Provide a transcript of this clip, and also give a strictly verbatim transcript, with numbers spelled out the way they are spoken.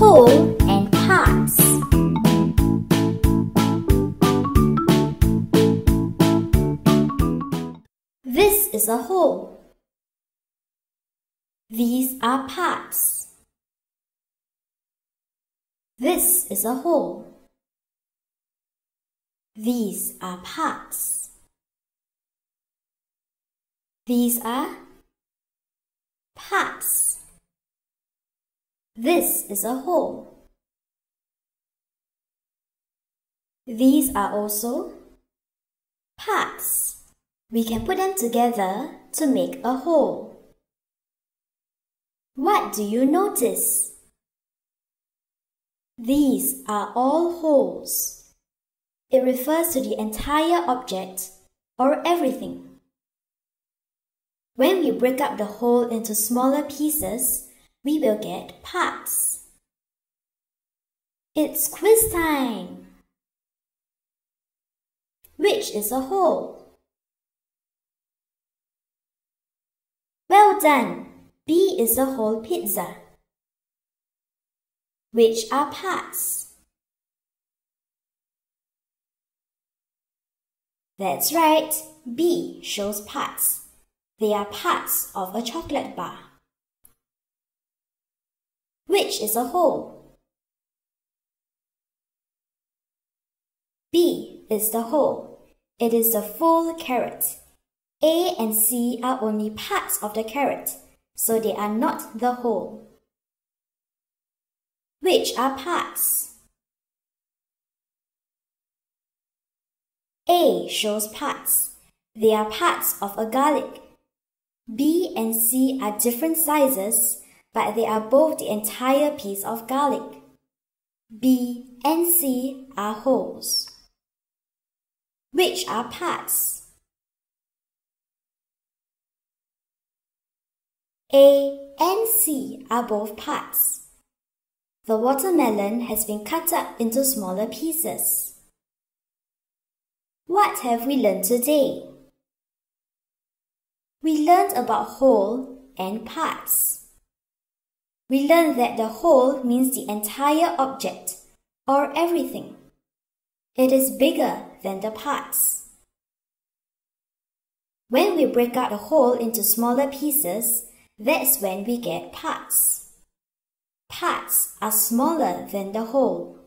Hole and pass. This is a hole. These are paths. This is a hole. These are paths. These are paths. This is a hole. These are also paths. We can put them together to make a hole. What do you notice? These are all holes. It refers to the entire object or everything. When we break up the whole into smaller pieces, we will get parts. It's quiz time! Which is a hole? Well done! B is a whole pizza. Which are parts? That's right! B shows parts. They are parts of a chocolate bar. Which is a hole? B is the hole. It is the full carrot. A and C are only parts of the carrot, so they are not the hole. Which are parts? A shows parts. They are parts of a garlic. B and C are different sizes, but they are both the entire piece of garlic. B and C are holes. Which are parts? A and C are both parts. The watermelon has been cut up into smaller pieces. What have we learned today? We learned about whole and parts. We learned that the whole means the entire object, or everything. It is bigger than the parts. When we break up the whole into smaller pieces, that's when we get parts. Parts are smaller than the whole.